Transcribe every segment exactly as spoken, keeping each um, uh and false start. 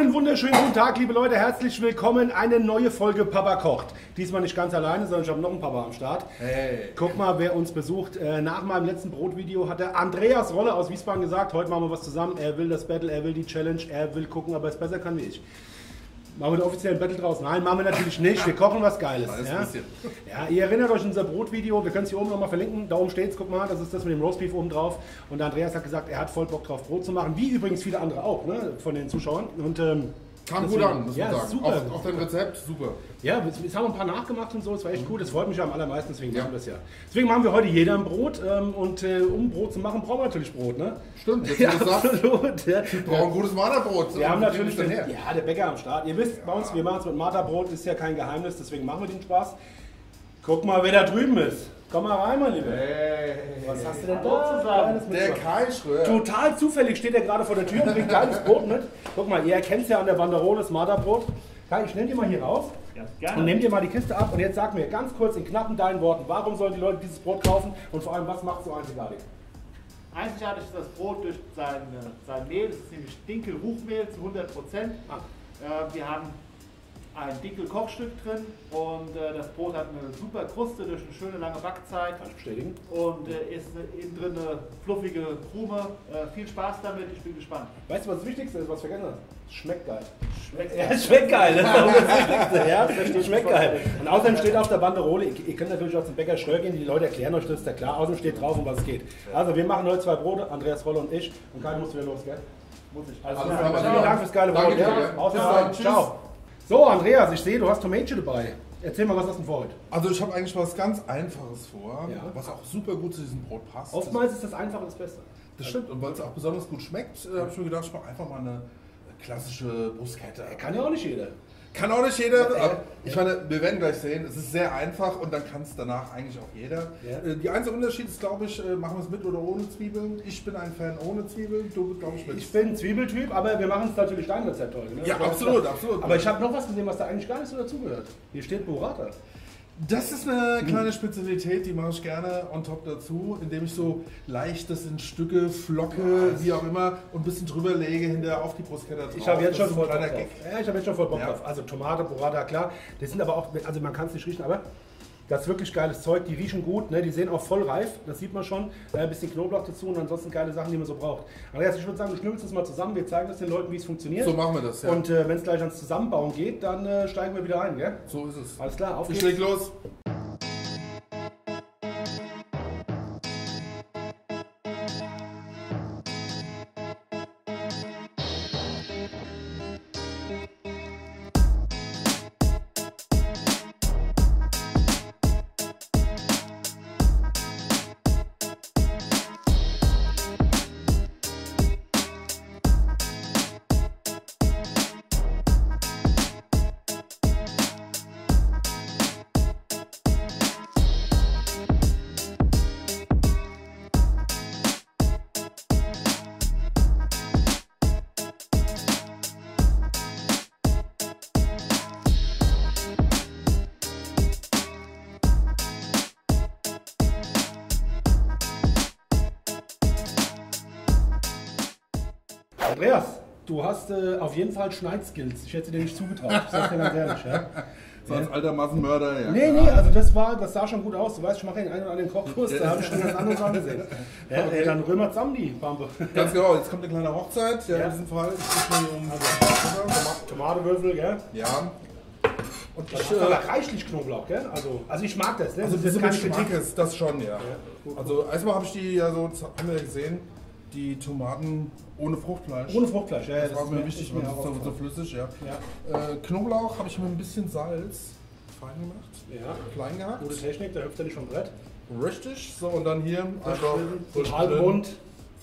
Einen wunderschönen guten Tag, liebe Leute, herzlich willkommen. Eine neue Folge Papa kocht. Diesmal nicht ganz alleine, sondern ich habe noch einen Papa am Start. Hey. Guck mal, wer uns besucht. Nach meinem letzten Brotvideo hat der Andreas Rolle aus Wiesbaden gesagt, heute machen wir was zusammen. Er will das Battle, er will die Challenge, er will gucken, ob er es besser kann wie ich. Machen wir den offiziellen Battle draus? Nein, machen wir natürlich nicht. Wir kochen was Geiles. Ja? Ja, ihr erinnert euch an unser Brotvideo. Wir können es hier oben nochmal verlinken. Da oben steht es. Guck mal, das ist das mit dem Roastbeef oben drauf. Und der Andreas hat gesagt, er hat voll Bock drauf, Brot zu machen. Wie übrigens viele andere auch, ne? Von den Zuschauern. Und, ähm, kam gut an, muss man ja sagen. Super. Auf, auf dein Rezept, super. Ja, jetzt haben wir ein paar nachgemacht und so, es war echt cool, das freut mich ja am allermeisten, deswegen machen wir das ja. Deswegen machen wir heute jeder ein Brot ähm, und äh, um Brot zu machen, brauchen wir natürlich Brot, ne? Stimmt, jetzt ja, absolut. Wir brauchen ein gutes Marterbrot. Wir haben natürlich den, ja, der Bäcker am Start. Ihr wisst, ja. Bei uns, wir machen es mit Marterbrot, ist ja kein Geheimnis, deswegen machen wir den Spaß. Guck mal, wer da drüben ist. Komm mal rein, mein Lieber. Hey, was hast du denn dort zu sagen? Der Kai Schröer. Total zufällig steht er gerade vor der Tür und bringt kleines Brot mit. Guck mal, ihr erkennt es ja an der Banderole, das Marterbrot. Kai, ich nehme dir mal hier raus. Ja, gerne. Und nehme dir mal die Kiste ab und jetzt sag mir ganz kurz in knappen deinen Worten, warum sollen die Leute dieses Brot kaufen und vor allem, was macht es so einzigartig? Einzigartig ist das Brot durch sein, sein Mehl, das ist nämlich Dinkel-Huchmehl zu hundert Prozent. Ah. Äh, wir haben ein Dinkel-Kochstück drin und äh, das Brot hat eine super Kruste durch eine schöne lange Backzeit. Kann ich bestätigen. Und äh, ist eine, innen drin eine fluffige Krume. Äh, viel Spaß damit, ich bin gespannt. Weißt du, was das Wichtigste ist, was du vergessen hast? Schmeckt geil. Schmeckt geil. Ja, schmeckt geil, das ist auch das Wichtigste. Ja, das schmeckt geil. Und außerdem steht auf der Banderole, ihr, ihr könnt natürlich auch zum Bäcker Schröer gehen, die Leute erklären euch das, ist ja klar. Außerdem steht drauf, um was es geht. Also wir machen heute zwei Brote, Andreas Rolle und ich. Und Kai muss wieder los, gell? Muss ich. Also, also vielen Dank ja. fürs geile Brot. Ja. Ciao. So, Andreas, ich sehe, du hast Tomatchen dabei. Erzähl mal, was hast du denn vor heute? Also ich habe eigentlich was ganz Einfaches vor, ja. was auch super gut zu diesem Brot passt. Oftmals ist das Einfache das Beste. Das stimmt, und weil es auch besonders gut schmeckt, habe ich mir gedacht, ich mache einfach mal eine klassische Bruschetta. Kann ja auch nicht jeder. Kann auch nicht jeder, aber ich meine, wir werden gleich sehen, es ist sehr einfach und dann kann es danach eigentlich auch jeder. Ja. Die einzige Unterschied ist, glaube ich, machen wir es mit oder ohne Zwiebeln. Ich bin ein Fan ohne Zwiebeln, du glaube ich mit. Ich bin Zwiebeltyp, aber wir machen es natürlich dein Rezept heute. Ne? Ja, ich absolut, das, absolut. Aber ich habe noch was gesehen, was da eigentlich gar nicht so dazugehört. Hier steht Burrata. Das ist eine kleine Spezialität, die mache ich gerne on top dazu, indem ich so leicht das in Stücke, Flocke, wie auch immer und ein bisschen drüber lege, hinterher auf die Bruschetta drauf. Ich habe jetzt, hab jetzt schon voll Bock drauf. Ja, ich habe jetzt schon voll Bock drauf. Also Tomate, Burrata, klar. Das sind aber auch, also man kann es nicht riechen, aber das ist wirklich geiles Zeug. Die riechen gut, ne? Die sehen auch voll reif, das sieht man schon. Ein bisschen Knoblauch dazu und ansonsten geile Sachen, die man so braucht. Andreas, ich würde sagen, wir schnüffeln es mal zusammen, wir zeigen das den Leuten, wie es funktioniert. So machen wir das, ja. Und äh, wenn es gleich ans Zusammenbauen geht, dann äh, steigen wir wieder ein, gell? So ist es. Alles klar, auf geht's. Ich leg los. Andreas, du hast äh, auf jeden Fall Schneidskills. Ich hätte dir nicht zugetraut. Ich sag's dir ganz ehrlich. Ja? So als alter Massenmörder, ja. Nee, nee, also das, war, das sah schon gut aus. Du weißt, ich mache den einen oder anderen Kochkurs, da habe ich schon ganz andere Sachen gesehen. Ja, okay. äh, dann römer zusammen die Bambe. Ganz genau, jetzt kommt eine kleine Hochzeit. Ja, ja. In diesem Fall ist es um also, Tomatenwürfel, gell? Ja. Und das ich, ist aber reichlich Knoblauch, gell? Also, also ich mag das, ne? Also das ist keine Kritik, ist das schon, ja. Ja gut, also erstmal habe ich die ja so, haben wir gesehen. Die Tomaten ohne Fruchtfleisch. Ohne Fruchtfleisch, ja. Das, das war mir wichtig, weil das ist so flüssig, ja. ja. Äh, Knoblauch habe ich mit ein bisschen Salz fein gemacht, ja. Klein gehackt. Gute Technik, da hüpft er nicht vom Brett. Richtig, so und dann hier einfach total bunt.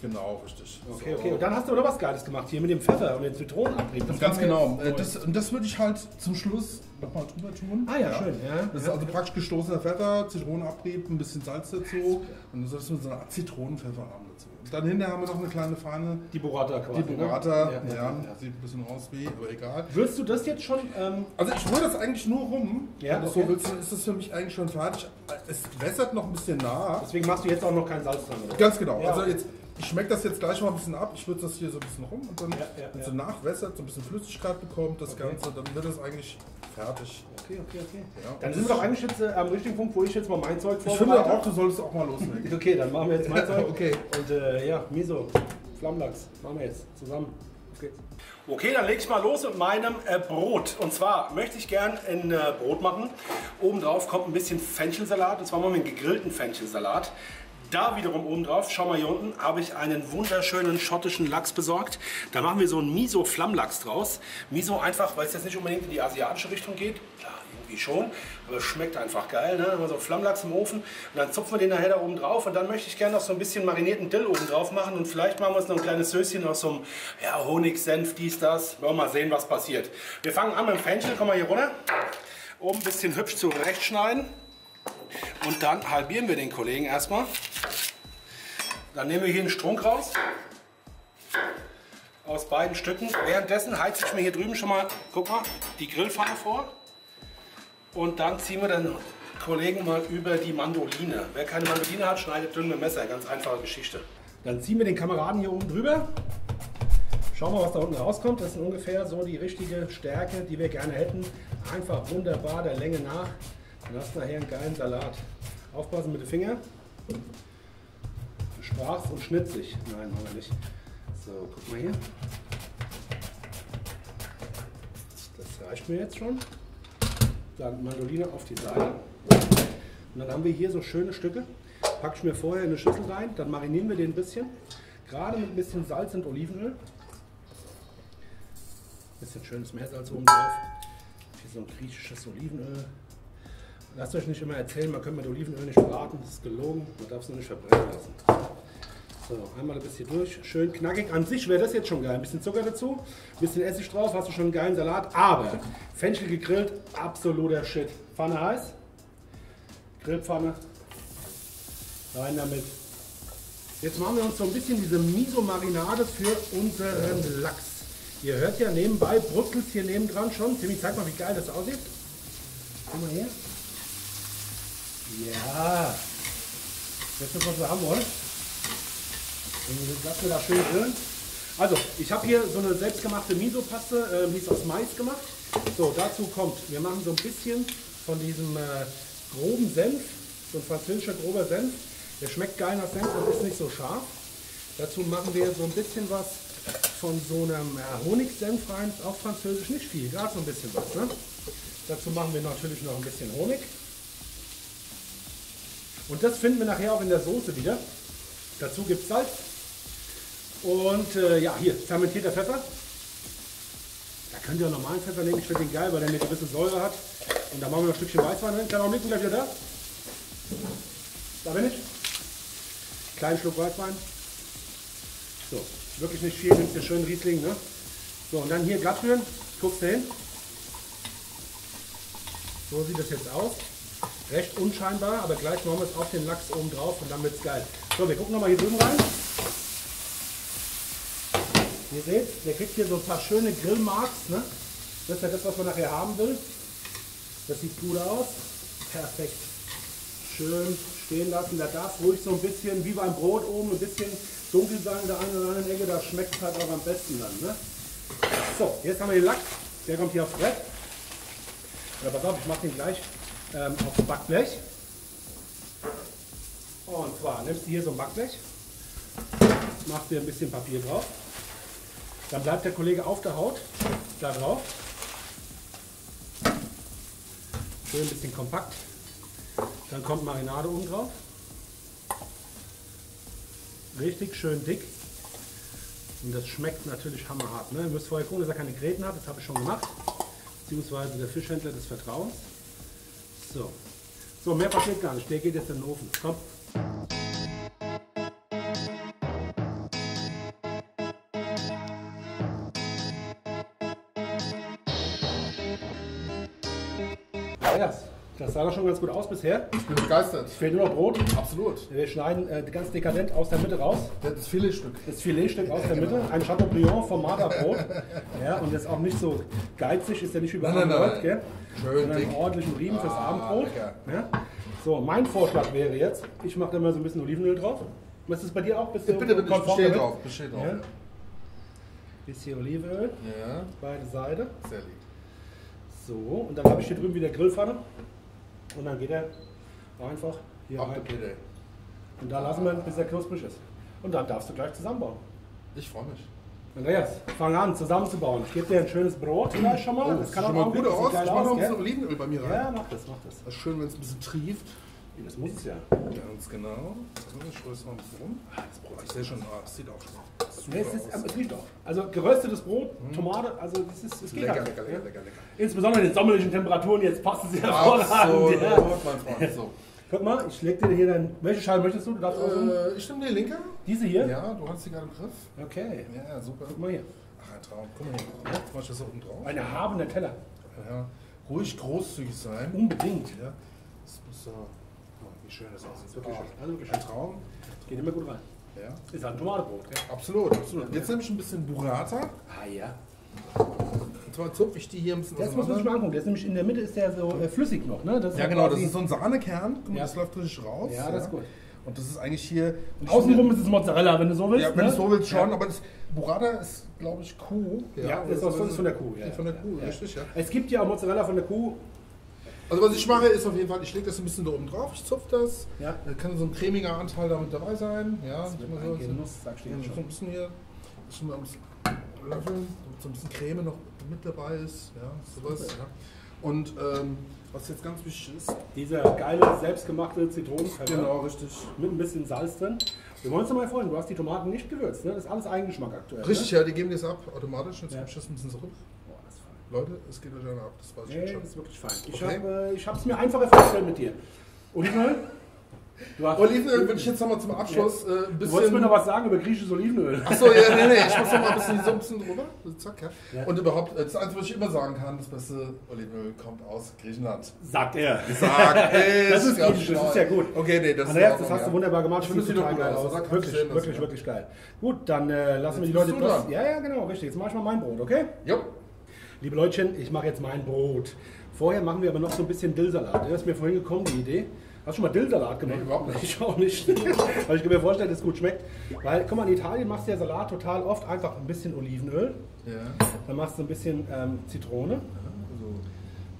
Genau, richtig. Okay, so. Okay. Und dann hast du aber noch was Geiles gemacht, hier mit dem Pfeffer und dem Zitronenabrieb. Das ganz genau. Äh, das, und das würde ich halt zum Schluss nochmal drüber tun. Ah ja, ja. schön. Ja. Das ist also praktisch gestoßener Pfeffer, Zitronenabrieb, ein bisschen Salz dazu. Und dann sollst du so eine Art Zitronenpfeffer haben dazu. Und dann hinterher haben wir noch eine kleine feine... Die Burrata quasi. Die Burrata, ja. ja, ja. Sieht ein bisschen aus wie, aber egal. Würdest du das jetzt schon... Ähm also ich rühre das eigentlich nur rum. Ja, okay. So willst du, ist das für mich eigentlich schon fertig. Es wässert noch ein bisschen nach. Deswegen machst du jetzt auch noch kein Salz dran. Oder? Ganz genau. Ja. Also jetzt... Ich schmecke das jetzt gleich mal ein bisschen ab. Ich würze das hier so ein bisschen rum und dann ja, ja, ja. so nachwässert, so ein bisschen Flüssigkeit bekommt das okay. Ganze. Dann wird das eigentlich fertig. Okay, okay, okay. Ja. Dann sind wir doch eigentlich jetzt äh, am richtigen Punkt, wo ich jetzt mal mein Zeug vorbereite. Ich finde auch, du solltest auch mal loslegen. Okay, dann machen wir jetzt mein Zeug. Okay. Und äh, ja, Miso, Flammlachs, machen wir jetzt zusammen. Okay. Okay, dann lege ich mal los mit meinem äh, Brot. Und zwar möchte ich gern ein äh, Brot machen. Obendrauf kommt ein bisschen Fenchelsalat. Und zwar machen wir einen gegrillten Fenchelsalat. Da wiederum oben drauf, schau mal hier unten, habe ich einen wunderschönen schottischen Lachs besorgt. Da machen wir so einen Miso-Flammlachs draus. Miso einfach, weil es jetzt nicht unbedingt in die asiatische Richtung geht. Klar, irgendwie schon, aber es schmeckt einfach geil. Ne? Dann haben wir so einen Flammlachs im Ofen und dann zupfen wir den nachher da oben drauf. Und dann möchte ich gerne noch so ein bisschen marinierten Dill oben drauf machen. Und vielleicht machen wir uns noch ein kleines Söschen aus so einem ja, Honigsenf, dies, das. Wollen wir mal sehen, was passiert. Wir fangen an mit dem Fenchel, komm mal hier runter. Oben ein bisschen hübsch zurechtschneiden. Und dann halbieren wir den Kollegen erstmal. Dann nehmen wir hier einen Strunk raus. Aus beiden Stücken. Währenddessen heize ich mir hier drüben schon mal, guck mal, die Grillpfanne vor. Und dann ziehen wir den Kollegen mal über die Mandoline. Wer keine Mandoline hat, schneidet dünn mit dem Messer. Ganz einfache Geschichte. Dann ziehen wir den Kameraden hier oben drüber. Schauen wir mal, was da unten rauskommt. Das ist ungefähr so die richtige Stärke, die wir gerne hätten. Einfach wunderbar der Länge nach. Und hast nachher einen geilen Salat. Aufpassen mit den Fingern. Du sprachst und schnitzt dich. Nein, machen wir nicht. So, guck mal hier. Das reicht mir jetzt schon. Dann Mandoline auf die Seite. Und dann haben wir hier so schöne Stücke. Packe ich mir vorher in eine Schüssel rein. Dann marinieren wir den ein bisschen. Gerade mit ein bisschen Salz und Olivenöl. Ein bisschen schönes Meersalz oben drauf. Hier so ein griechisches Olivenöl. Lasst euch nicht immer erzählen, man könnte mit Olivenöl nicht braten, das ist gelogen, man darf es nur nicht verbrennen lassen. So, einmal ein bisschen durch, schön knackig. An sich wäre das jetzt schon geil, ein bisschen Zucker dazu, ein bisschen Essig drauf, hast du schon einen geilen Salat. Aber Fenchel gegrillt, absoluter Shit. Pfanne heiß, Grillpfanne, rein damit. Jetzt machen wir uns so ein bisschen diese Miso-Marinade für unseren Lachs. Ihr hört ja nebenbei, brutzelt hier nebendran schon. Timmy, zeig mal, wie geil das aussieht. Guck mal hier. Ja, das ist, was wir haben wollen. Lassen wir da schön grillen. Also, ich habe hier so eine selbstgemachte Miso-Paste, äh, die ist aus Mais gemacht. So, dazu kommt, wir machen so ein bisschen von diesem äh, groben Senf, so ein französischer grober Senf. Der schmeckt geil nach Senf und ist nicht so scharf. Dazu machen wir so ein bisschen was von so einem äh, Honigsenf rein, auch französisch, nicht viel, gerade so ein bisschen was. Ne? Dazu machen wir natürlich noch ein bisschen Honig. Und das finden wir nachher auch in der Soße wieder. Dazu gibt es Salz. Und äh, ja, hier fermentierter Pfeffer. Da könnt ihr auch normalen Pfeffer nehmen. Ich finde den geil, weil der eine gewisse Säure hat. Und da machen wir noch ein Stückchen Weißwein rein. Kann auch mitten gleich wieder da. Da bin ich. Kleinen Schluck Weißwein. So, wirklich nicht viel. Nimmst dir schön Riesling. Ne? So, und dann hier glatt rühren. Guckst du hin. So sieht das jetzt aus. Recht unscheinbar, aber gleich machen wir es auf den Lachs oben drauf und dann wird es geil. So, wir gucken nochmal hier drüben rein. Ihr seht, der kriegt hier so ein paar schöne Grillmarks. Ne? Das ist ja das, was man nachher haben will. Das sieht gut aus. Perfekt. Schön stehen lassen. Da darf ruhig so ein bisschen, wie beim Brot oben, ein bisschen dunkel sein in der einen oder anderen Ecke. Da schmeckt es halt auch am besten dann. Ne? So, jetzt haben wir den Lachs. Der kommt hier aufs Brett. Ja, pass auf, ich mache den gleich. Auf dem Backblech. Und zwar nimmst du hier so ein Backblech, machst dir ein bisschen Papier drauf, dann bleibt der Kollege auf der Haut da drauf, schön ein bisschen kompakt, dann kommt Marinade oben drauf, richtig schön dick und das schmeckt natürlich hammerhart. Ne? Ihr müsst vorher gucken, dass er keine Gräten hat, das habe ich schon gemacht, beziehungsweise der Fischhändler des Vertrauens. So. So, mehr passiert gar nicht. Der geht jetzt in den Ofen. Komm. Ja, das sah doch schon ganz gut aus bisher. Ich bin begeistert. Es fehlt nur noch Brot. Absolut. Wir schneiden äh, ganz dekadent aus der Mitte raus. Das Filetstück. Das Filetstück aus der genau. Mitte. Ein Chateaubriand vom Marterbrot. Ja, und jetzt auch nicht so geizig, ist ja nicht überhaupt. Schön dick. Einen ordentlichen Riemen ah, fürs Abendbrot. Ja. So, mein Vorschlag wäre jetzt, ich mache da mal so ein bisschen Olivenöl drauf. Was ist bei dir auch? Bist du bitte, bitte, besteht drauf. Besteht drauf. Ja. Ja. Bisschen Olivenöl. Ja. Beide Seiten. Sehr lieb. So, und dann habe ich hier drüben wieder Grillpfanne. Und dann geht er einfach hier rein. Und da lassen wir ihn, bis er knusprig ist. Und dann darfst du gleich zusammenbauen. Ich freue mich. Andreas, fang an zusammenzubauen. Ich gebe dir ein schönes Brot gleich schon mal. Oh, das kann auch mal gut aus. Ich mache noch ein bisschen Olivenöl bei mir rein. Ja, mach das, mach das. Das ist schön, wenn es ein bisschen trieft. Das muss es ja. Ganz genau. Ich schreue es mal ein bisschen rum. Das Brot, ich sehe schon, das sieht auch schon super nee, es ist, aus. Es riecht auch. Also geröstetes Brot, Tomate, also das ist, es geht lecker, halt. lecker, lecker, lecker, lecker. Insbesondere in den sommerlichen Temperaturen, jetzt passt es ja hervorragend. Ja. Mein so. Guck mal, ich leg dir hier dann. Welche Scheibe möchtest du? Du darfst äh, ich nehme die linke. Diese hier? Ja, du hast die gerade im Griff. Okay. Ja, super. Guck mal hier. Ach, ein Traum. Guck mal hier. Jetzt mach ich das hier oben drauf. Ein erhabener Teller. Ja. Ruhig großzügig sein. Unbedingt. Ja. Das muss ja. Wie schön das aussieht. Wirklich schön. Also wirklich ein Traum. Geht immer gut rein. Ja. Ist halt ein Tomatenbrot. Ja. Absolut, absolut. Jetzt nehme ich ein bisschen Burrata. Ah ja. Und zwar zupfe ich die hier ein bisschen. Das muss man sich mal angucken. Der ist nämlich in der Mitte ist der so äh, flüssig noch. Ne? Das ja genau, das ist so ein Sahnekern. Guck mal, ja. Das läuft richtig raus. Ja, das ist gut. Und das ist eigentlich hier... Außenrum ist es Mozzarella, wenn du so willst. Ja, wenn ne? du so willst schon, ja. aber das Burrata ist, glaube ich, Kuh. Ja, ja das ist, das ist von der Kuh. Ja, von der Kuh, ja. richtig, ja. Es gibt ja auch Mozzarella von der Kuh. Also was ich mache ist auf jeden Fall, ich lege das ein bisschen da oben drauf, ich zupfe das, ja. Da kann so ein cremiger Anteil damit dabei sein. Ja, das wird mal so ein Genuss, sagst du ja schon. Ein bisschen hier, ich mal ein bisschen löffeln, damit so ein bisschen Creme noch mit dabei ist, ja, sowas. Ja. Und ähm, was jetzt ganz wichtig ist, dieser geile, selbstgemachte Zitronenpfeffer. Genau, richtig. Mit ein bisschen Salz drin. Wir wollen uns mal freuen, du hast die Tomaten nicht gewürzt, ne? Das ist alles Eigengeschmack aktuell. Richtig, ne? Ja, die geben das ab automatisch, jetzt ja. gebe ich das ein bisschen zurück. Leute, es geht euch einer ab, das weiß ich nee, schon. Das ist wirklich fein. Ich okay. habe äh, es mir einfacher vorgestellt mit dir. Olivenöl? Olivenöl würde ich jetzt nochmal zum Abschluss äh, ein bisschen... Du wolltest mir noch was sagen über griechisches Olivenöl. Achso, ja, nee, nee, ich muss nochmal ein bisschen so ein bisschen drüber. Zack, ja. ja. Und überhaupt, das Einzige, was ich immer sagen kann, das beste Olivenöl kommt aus Griechenland. Sagt er. Sagt er. Das ist griechisch, das ist ja gut. Okay, nee, das Andreas, ist das hast du wunderbar gemacht. Ich finde es total geil aus. Wirklich, wirklich, sehen, wirklich, wirklich geil. Gut, dann äh, lassen wir die Leute... Ja, ja, genau, richtig. Jetzt mache ich mal mein Brot, okay? Jo. Liebe Leutchen, ich mache jetzt mein Brot. Vorher machen wir aber noch so ein bisschen Dillsalat. Das ist mir vorhin gekommen, die Idee. Hast du schon mal Dillsalat gemacht? Nee, überhaupt nicht. Ich auch nicht. Weil ich kann mir vorstellen, dass es gut schmeckt. Weil, guck mal, in Italien machst du ja Salat total oft einfach ein bisschen Olivenöl. Ja. Dann machst du ein bisschen ähm, Zitrone. Ja, also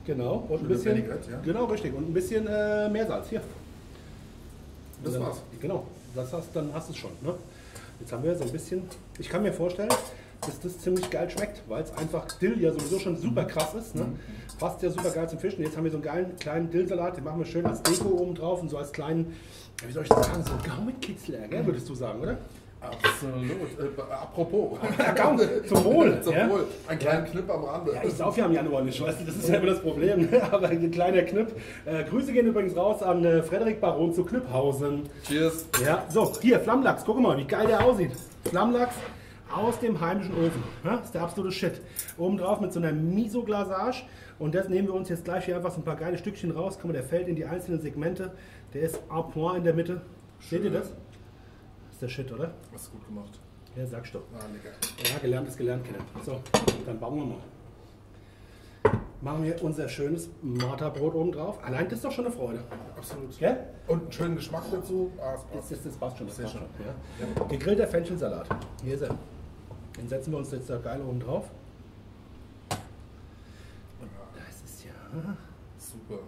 genau. Und ein bisschen, Benigkeit, ja. Genau, richtig. Und ein bisschen äh, Meersalz. Hier. Das dann, war's. Genau. Das hast, dann hast du es schon. Ne? Jetzt haben wir so ein bisschen... Ich kann mir vorstellen... dass das ziemlich geil schmeckt, weil es einfach Dill ja sowieso schon super krass ist. Ne? Passt ja super geil zum Fischen. Jetzt haben wir so einen geilen kleinen Dillsalat, den machen wir schön als Deko oben drauf und so als kleinen, wie soll ich das sagen, so Gaumenkitzler, gell, würdest du sagen, oder? Absolut. Äh, apropos. Zum Wohl. Zum ja? Wohl. Einen kleinen ja. Knipp am Rande. Ja, ich sauf ja im Januar nicht, weißt du, das ist ja immer das Problem. Aber ein kleiner Knipp. Äh, Grüße gehen übrigens raus an äh, Frederik Baron zu Knipphausen. Cheers. Ja, so, hier, Flammlachs. Guck mal, wie geil der aussieht. Flammlachs. Aus dem heimischen Ofen. Das ist der absolute Shit. Oben drauf mit so einer Miso-Glasage. Und das nehmen wir uns jetzt gleich hier einfach so ein paar geile Stückchen raus. Guck mal, der fällt in die einzelnen Segmente. Der ist à point in der Mitte. Seht ihr das? Das ist der Shit, oder? Hast du gut gemacht. Ja, sagst du. Ah, lecker. Ja, gelernt ist gelernt, Kinder. So, dann bauen wir mal. Machen wir unser schönes Marterbrot oben drauf. Allein das ist doch schon eine Freude. Absolut. Gell? Und einen schönen Geschmack dazu. Ah, das, das, das passt schon. Das passt schon. Ja. Ja. Gegrillter Fenchelsalat. Hier ist er. Den setzen wir uns jetzt da geil oben drauf. Und das ist ja... Super.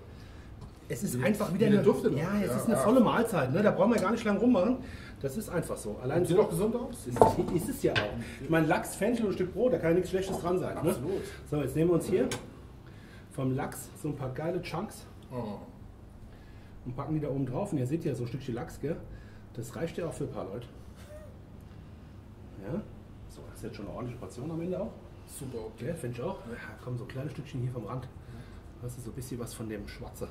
Es ist einfach wieder eine... Duftet ja, es ja, ist eine volle Mahlzeit. Ne? Da brauchen wir gar nicht lange rummachen. Das ist einfach so. Allein sieht doch so gesund aus. Ist, ist es ja auch. Ich meine, Lachs, Fenchel und ein Stück Brot, da kann ja nichts Schlechtes dran sein. Ne? Absolut. So, jetzt nehmen wir uns hier vom Lachs so ein paar geile Chunks oh. und packen die da oben drauf. Und ihr seht ja so ein Stückchen Lachs, gell? Das reicht ja auch für ein paar Leute. Ja? So, das ist jetzt schon eine ordentliche Portion am Ende auch. Super, okay. Ja, finde ich auch. Ja, komm, so kleine Stückchen hier vom Rand. Hast du so ein bisschen was von dem Schwarze.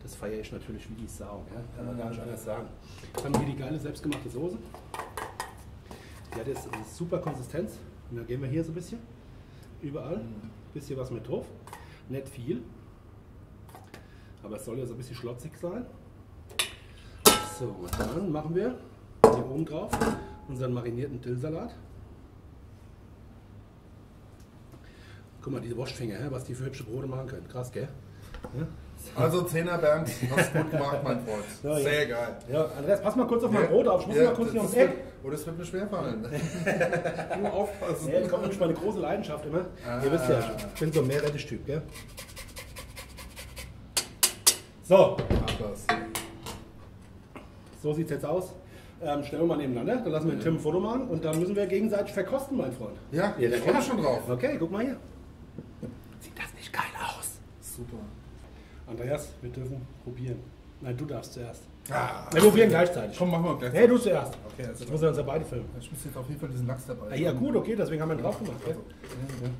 Das feiere ich natürlich wie die Sau. Ja? Kann man gar nicht anders sagen. Jetzt haben wir hier die geile selbstgemachte Soße. Die hat jetzt eine super Konsistenz. Und dann geben wir hier so ein bisschen. Überall. Ein bisschen was mit drauf. Nicht viel. Aber es soll ja so ein bisschen schlotzig sein. So, dann machen wir hier oben drauf unseren marinierten Dillsalat. Guck mal, diese Wurstfinger, was die für hübsche Brote machen können. Krass, gell? Ja? Also Zehner Bernd, hast gut gemacht, mein Freund. Ja, sehr ja. geil. Ja, Andreas, pass mal kurz auf mein ja. Brot auf. Ich muss ja, mal kurz hier ums Eck. Oder es wird mir schwerfallen. Nur aufpassen. Ja, da kommt nämlich meine große Leidenschaft immer. Ah. Ihr wisst ja, ich bin so ein Meerrettisch-Typ, gell? So. Anders. So sieht es jetzt aus. Ähm, stellen wir mal nebeneinander, dann lassen wir den Tim ein Foto machen und dann müssen wir gegenseitig verkosten, mein Freund. Ja, ja, ich komme schon drauf. Okay, guck mal hier. Sieht das nicht geil aus? Super. Andreas, wir dürfen probieren. Nein, du darfst zuerst. Ah, wir probieren gleichzeitig. Komm, machen wir gleichzeitig. Hey, du zuerst. Okay, also jetzt müssen wir uns ja beide filmen. Ich muss jetzt auf jeden Fall diesen Lachs dabei. Ah, ja, gut, okay, deswegen haben wir ihn drauf gemacht. Also, ja, ja.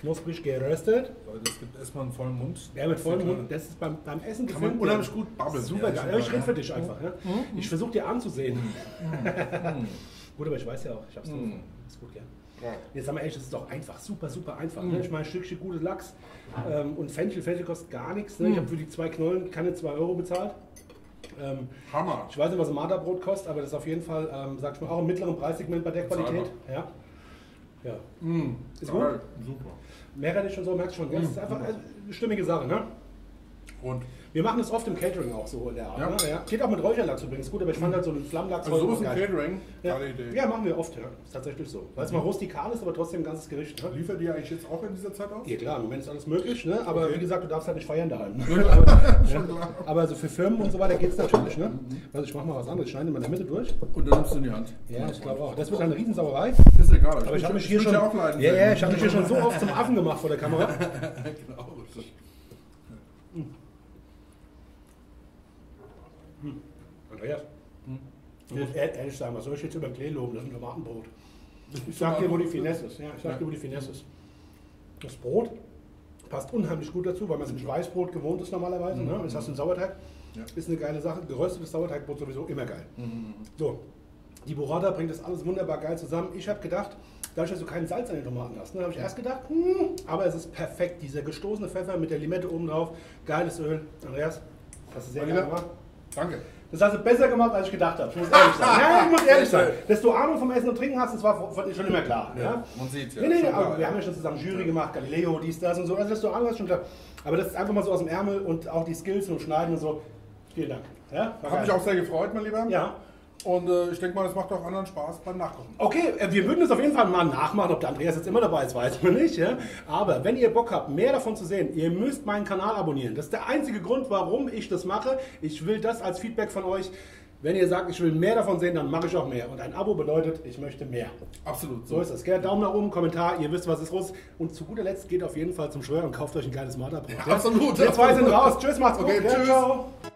Knusprig geröstet. Leute, es gibt erstmal einen vollen Mund. Ja, mit vollem Mund. Das ist beim, beim Essen kann man unheimlich gut babbeln. Super geil. Ja, ich rede für dich einfach. Ne? Mm. Ich versuche dir anzusehen. Mm. Gut, aber ich weiß ja auch, ich hab's mm. drauf. Ist gut, gell? Ja. Jetzt sagen wir ehrlich, das ist doch einfach, super, super einfach. Ne? Ich meine, ein Stückchen gutes Lachs ähm, und Fenchel. Fenchel kostet gar nichts. Ne? Ich habe für die zwei Knollen keine zwei Euro bezahlt. Ähm, Hammer. Ich weiß nicht, was ein Marterbrot kostet, aber das ist auf jeden Fall, ähm, sag ich mal, auch im mittleren Preissegment bei der Qualität. Ja. Ja. Mm. Ist gut? Geil. Super. Meerrettich und so, merkst du schon. Das mm. ist einfach eine stimmige Sache, ne? Und wir machen das oft im Catering auch so in der Art. Ja. Ne? Ja. Geht auch mit Räucherlachs übrigens gut, aber ich fand halt so einen Flammlachs. Also so ist ein Catering, ja. Keine Idee. Ja, machen wir oft, ja. Ist tatsächlich so. Weil es mal rustikal ist, aber trotzdem ein ganzes Gericht. Ne? Liefert ihr eigentlich jetzt auch in dieser Zeit aus? Ja klar, im Moment ist alles möglich, ne? Aber okay, wie gesagt, du darfst halt nicht feiern daheim. Ja. Aber also für Firmen und so weiter geht es natürlich, ne? Also ich mach mal was anderes, ich schneide mal in der Mitte durch. Und dann nimmst du in die Hand. Ja, ja, ich glaube auch. Das wird eine Riesensauerei. Ist egal. Aber ich habe mich hier schon, ja, ja, ja, ich hab mich hier schon so oft zum Affen gemacht vor der Kamera. Genau. Hm. Andreas, hm. Ja, ehrlich sagen, was soll ich jetzt über Klee loben? Das ist ein Tomatenbrot. Ich sag dir, wo die Finesse ist. Ja, ich sag dir, wo die Finesse ist. Das Brot passt unheimlich gut dazu, weil man es ein Schweißbrot gewohnt ist normalerweise. Mhm. Ne? Jetzt hast du einen Sauerteig. Ja. Ist eine geile Sache. Geröstetes Sauerteigbrot sowieso immer geil. Mhm. So, die Burrata bringt das alles wunderbar geil zusammen. Ich habe gedacht, dadurch, dass du kein Salz an den Tomaten hast, ne, habe ich erst gedacht, hm, aber es ist perfekt. Dieser gestoßene Pfeffer mit der Limette oben drauf. Geiles Öl. Andreas, hast du sehr geil gemacht. Danke. Das hast du besser gemacht, als ich gedacht habe. Ich muss ehrlich sein. Ja, ich muss ehrlich sein. Dass du Ahnung vom Essen und Trinken hast, das war schon immer klar. Ja, ja? Man sieht ja. Nee, nee, aber wir haben ja schon zusammen Jury gemacht, Galileo, dies, das und so. Also, dass du Ahnung hast, schon klar. Aber das ist einfach mal so aus dem Ärmel und auch die Skills und Schneiden und so. Vielen Dank. Ja? Habe mich auch sehr gefreut, mein Lieber. Ja. Und äh, ich denke mal, das macht auch anderen Spaß beim Nachkochen. Okay, wir würden das auf jeden Fall mal nachmachen. Ob der Andreas jetzt immer dabei ist, weiß man nicht. Ja? Aber wenn ihr Bock habt, mehr davon zu sehen, ihr müsst meinen Kanal abonnieren. Das ist der einzige Grund, warum ich das mache. Ich will das als Feedback von euch. Wenn ihr sagt, ich will mehr davon sehen, dann mache ich auch mehr. Und ein Abo bedeutet, ich möchte mehr. Absolut. So, so ist das. Gell? Daumen nach oben, Kommentar, ihr wisst, was ist los. Und zu guter Letzt geht auf jeden Fall zum Schröer und kauft euch ein geiles Marterbrot. Ja, absolut. Wir zwei sind raus. Tschüss, macht's okay, gut. Tschüss. Ja, ciao.